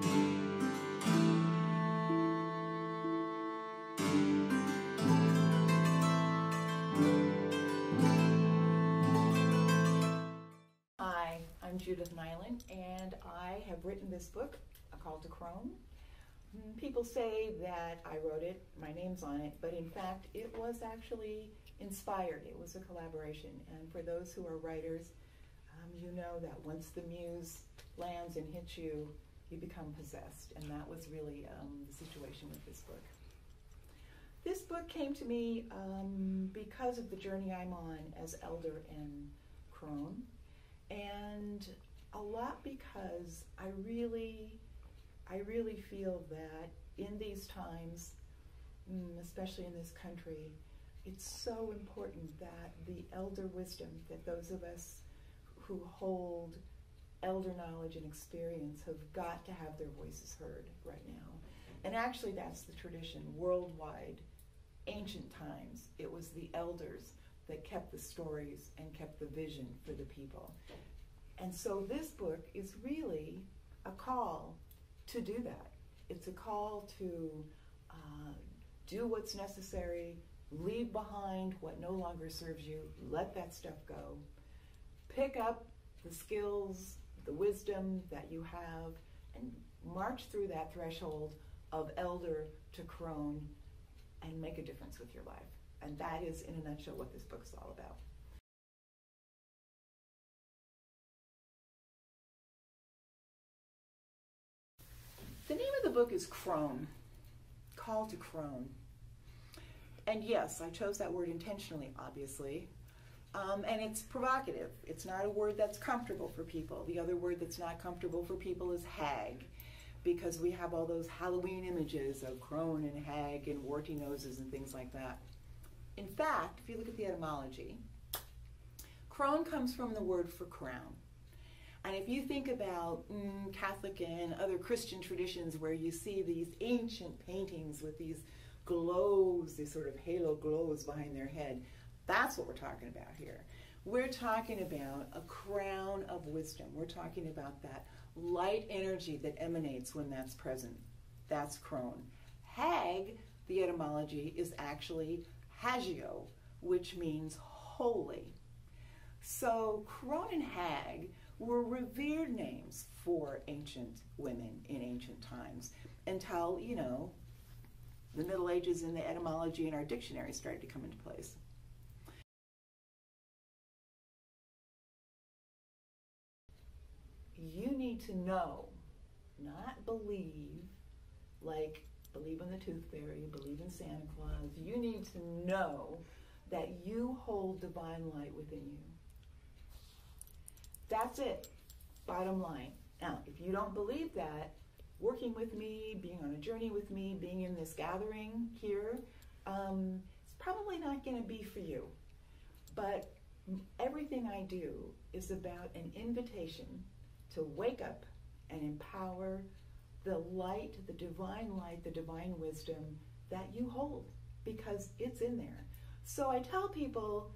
Hi, I'm Judith Nilan, and I have written this book, A Call to Crone. People say that I wrote it, my name's on it, but in fact it was actually inspired. It was a collaboration, and for those who are writers, you know that once the muse lands and hits you, you become possessed, and that was really the situation with this book. This book came to me because of the journey I'm on as elder and crone, and a lot because I really feel that in these times, especially in this country, it's so important that the elder wisdom, that those of us who hold elder knowledge and experience have got to have their voices heard right now. And actually that's the tradition worldwide. Ancient times, it was the elders that kept the stories and kept the vision for the people. And so this book is really a call to do that. It's a call to do what's necessary, leave behind what no longer serves you, let that stuff go, pick up the skills, the wisdom that you have, and march through that threshold of elder to crone and make a difference with your life. And that is, in a nutshell, what this book is all about. The name of the book is Crone, Call to Crone. And yes, I chose that word intentionally, obviously. And it's provocative. It's not a word that's comfortable for people. The other word that's not comfortable for people is hag, because we have all those Halloween images of crone and hag and warty noses and things like that. In fact, if you look at the etymology, crone comes from the word for crown. And if you think about Catholic and other Christian traditions where you see these ancient paintings with these glows, these sort of halo glows behind their head, that's what we're talking about here. We're talking about a crown of wisdom. We're talking about that light energy that emanates when that's present. That's crone. Hag, the etymology, is actually hagio, which means holy. So crone and hag were revered names for ancient women in ancient times until, you know, the Middle Ages and the etymology in our dictionary started to come into place. You need to know, not believe, like believe in the tooth fairy, believe in Santa Claus. You need to know that you hold divine light within you. That's it, bottom line. Now, if you don't believe that, working with me, being on a journey with me, being in this gathering here, it's probably not gonna be for you. But everything I do is about an invitation to wake up and empower the light, the divine light, the divine wisdom that you hold, because it's in there. So I tell people,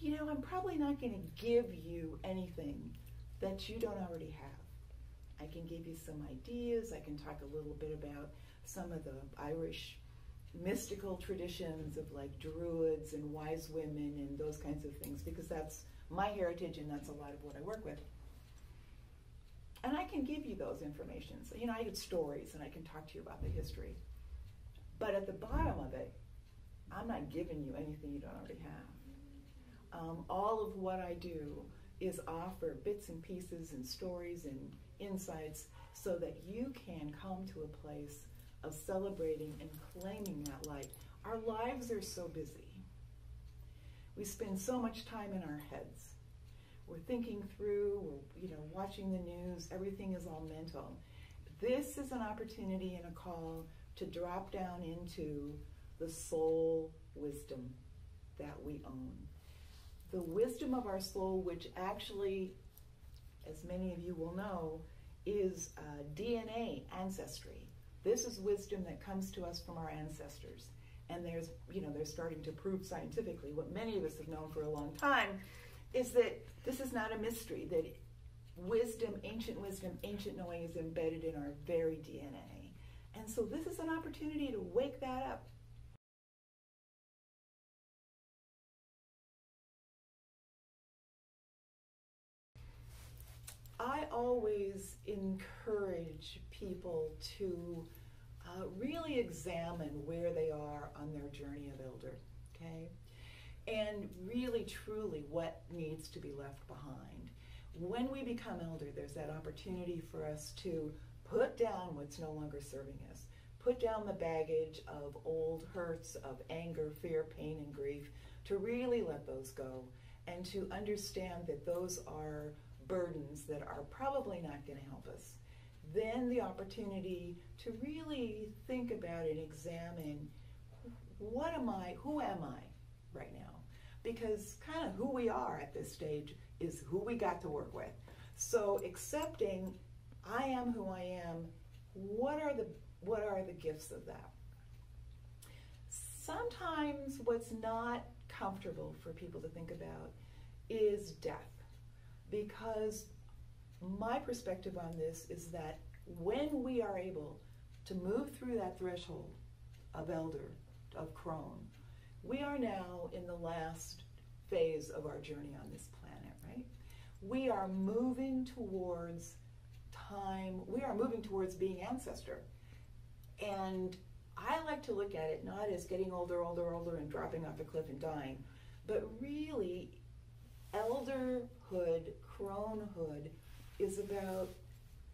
you know, I'm probably not going to give you anything that you don't already have. I can give you some ideas. I can talk a little bit about some of the Irish mystical traditions of like druids and wise women and those kinds of things, because that's my heritage and that's a lot of what I work with. And I can give you those information. So, you know, I get stories and I can talk to you about the history. But at the bottom of it, I'm not giving you anything you don't already have. All of what I do is offer bits and pieces and stories and insights so that you can come to a place of celebrating and claiming that light. Our lives are so busy. We spend so much time in our heads. We're thinking through, we're, you know, watching the news, everything is all mental. This is an opportunity and a call to drop down into the soul wisdom that we own. The wisdom of our soul, which actually, as many of you will know, is DNA ancestry. This is wisdom that comes to us from our ancestors. And there's, you know, they're starting to prove scientifically what many of us have known for a long time, is that this is not a mystery, that wisdom, ancient knowing is embedded in our very DNA. And so this is an opportunity to wake that up. I always encourage people to really examine where they are on their journey of elder, okay? And really, truly, what needs to be left behind. When we become elder, there's that opportunity for us to put down what's no longer serving us. Put down the baggage of old hurts, of anger, fear, pain, and grief, to really let those go and to understand that those are burdens that are probably not going to help us. Then the opportunity to really think about and examine, what am I, who am I right now? Because kind of who we are at this stage is who we got to work with. So accepting, I am who I am, what are the gifts of that? Sometimes what's not comfortable for people to think about is death. Because my perspective on this is that when we are able to move through that threshold of elder, of crone, we are now in the last phase of our journey on this planet, right? We are moving towards time, we are moving towards being ancestor. And I like to look at it not as getting older, older, older, and dropping off a cliff and dying, but really, elderhood, cronehood, is about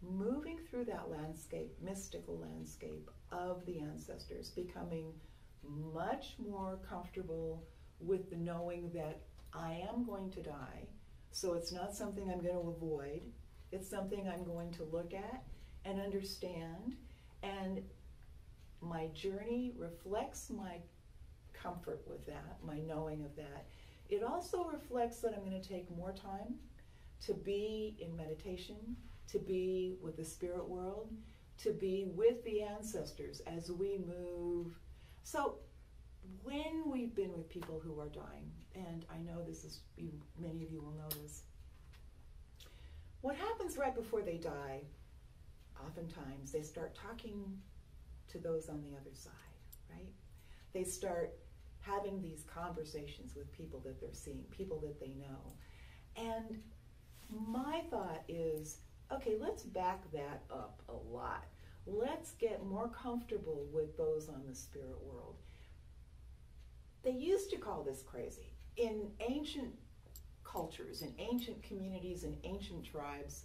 moving through that landscape, mystical landscape of the ancestors, becoming much more comfortable with the knowing that I am going to die, so it's not something I'm going to avoid, it's something I'm going to look at and understand, and my journey reflects my comfort with that, my knowing of that. It also reflects that I'm going to take more time to be in meditation, to be with the spirit world, to be with the ancestors as we move. So when we've been with people who are dying, and I know this is, many of you will know this, what happens right before they die, oftentimes they start talking to those on the other side, right? They start having these conversations with people that they're seeing, people that they know. And my thought is, okay, let's back that up a lot. Let's get more comfortable with those on the spirit world. They used to call this crazy. In ancient cultures, in ancient communities, in ancient tribes,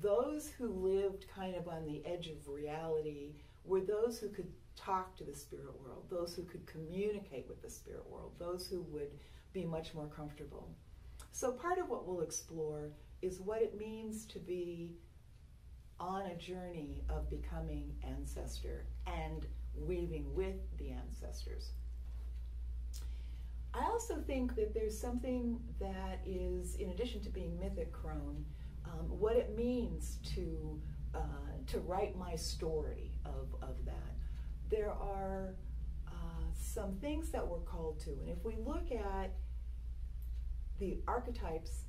those who lived kind of on the edge of reality were those who could talk to the spirit world, those who could communicate with the spirit world, those who would be much more comfortable. So part of what we'll explore is what it means to be on a journey of becoming ancestor and weaving with the ancestors. I also think that there's something that is, in addition to being mythic crone, what it means to write my story of that. There are some things that we're called to, and if we look at the archetypes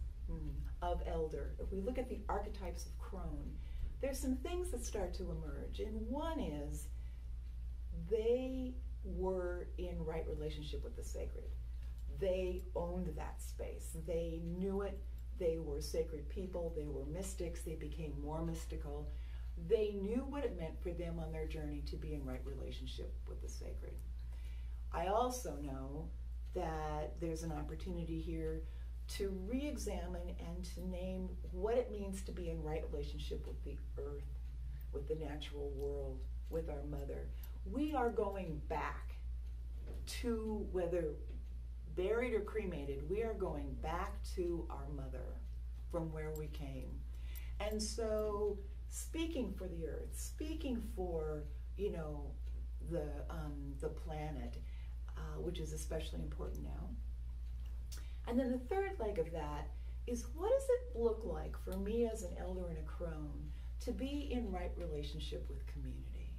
of elder, if we look at the archetypes of crone, there's some things that start to emerge, and one is they were in right relationship with the sacred. They owned that space. They knew it. They were sacred people. They were mystics. They became more mystical. They knew what it meant for them on their journey to be in right relationship with the sacred. I also know that there's an opportunity here to re-examine and to name what it means to be in right relationship with the earth, with the natural world, with our mother. We are going back to, whether buried or cremated, we are going back to our mother from where we came. And so, speaking for the earth, speaking for, you know, the planet, which is especially important now. And then the third leg of that is, what does it look like for me as an elder and a crone to be in right relationship with community?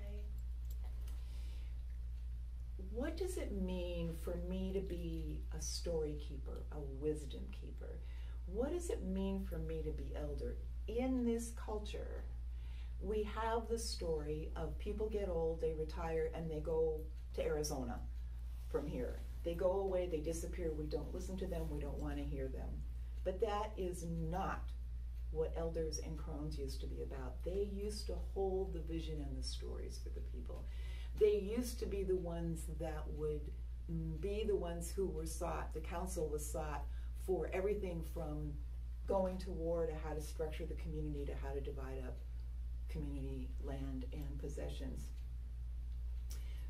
Okay? What does it mean for me to be a story keeper, a wisdom keeper? what does it mean for me to be elder? In this culture, we have the story of people get old, they retire, and they go to Arizona from here. They go away, they disappear, we don't listen to them, we don't want to hear them. But that is not what elders and crones used to be about. They used to hold the vision and the stories for the people. They used to be the ones that would be the ones who were sought, the council was sought for everything from going to war to how to structure the community to how to divide up community land and possessions.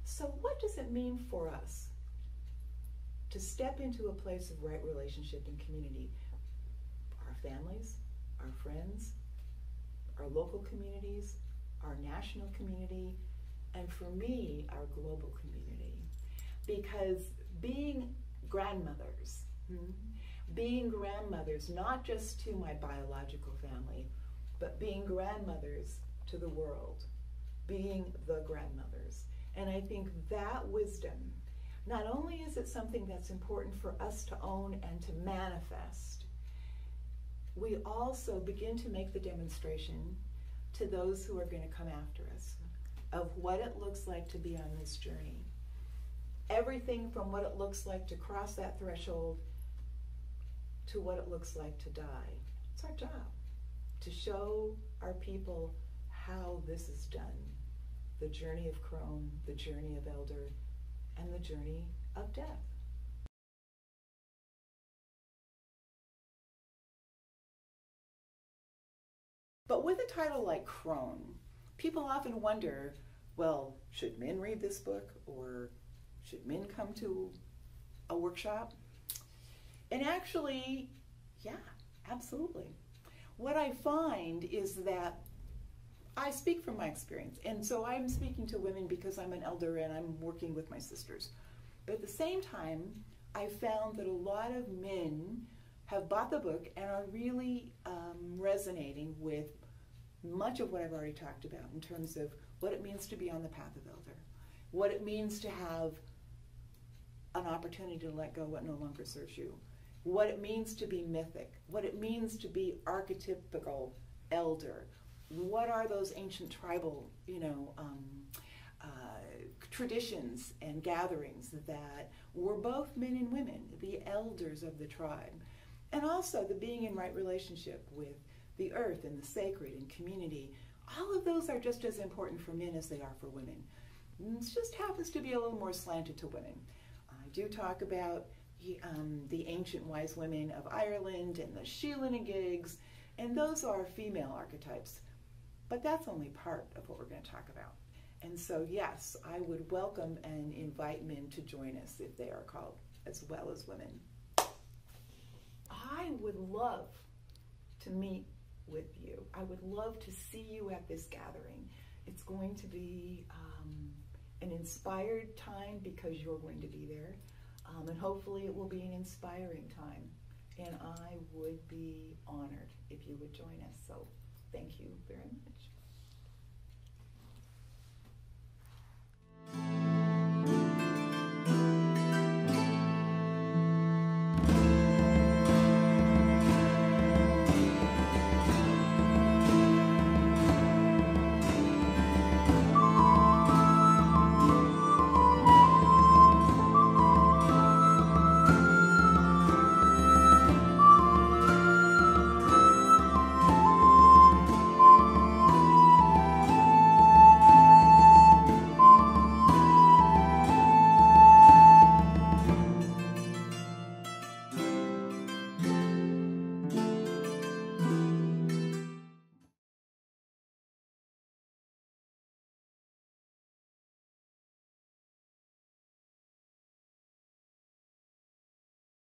So what does it mean for us to step into a place of right relationship and community? Our families, our friends, our local communities, our national community, and for me, our global community. Because being grandmothers, being grandmothers, not just to my biological family, but being grandmothers to the world, being the grandmothers. And I think that wisdom, not only is it something that's important for us to own and to manifest, we also begin to make the demonstration to those who are going to come after us of what it looks like to be on this journey. Everything from what it looks like to cross that threshold to what it looks like to die. It's our job to show our people how this is done. The journey of crone, the journey of elder, and the journey of death. But with a title like Crone, people often wonder, well, should men read this book, or should men come to a workshop? And actually, yeah, absolutely. What I find is that I speak from my experience, and so I'm speaking to women because I'm an elder and I'm working with my sisters. But at the same time, I found that a lot of men have bought the book and are really resonating with much of what I've already talked about in terms of what it means to be on the path of elder, what it means to have an opportunity to let go what no longer serves you, what it means to be mythic, what it means to be archetypical elder, what are those ancient tribal, traditions and gatherings that were both men and women, the elders of the tribe, and also the being in right relationship with the earth and the sacred and community. All of those are just as important for men as they are for women. It just happens to be a little more slanted to women. I do talk about the ancient wise women of Ireland and the Sheelanagigs, and those are female archetypes. But that's only part of what we're going to talk about. And so, yes, I would welcome and invite men to join us if they are called, as well as women. I would love to meet with you. I would love to see you at this gathering. It's going to be an inspired time because you're going to be there. And hopefully it will be an inspiring time. And I would be honored if you would join us. So thank you very much.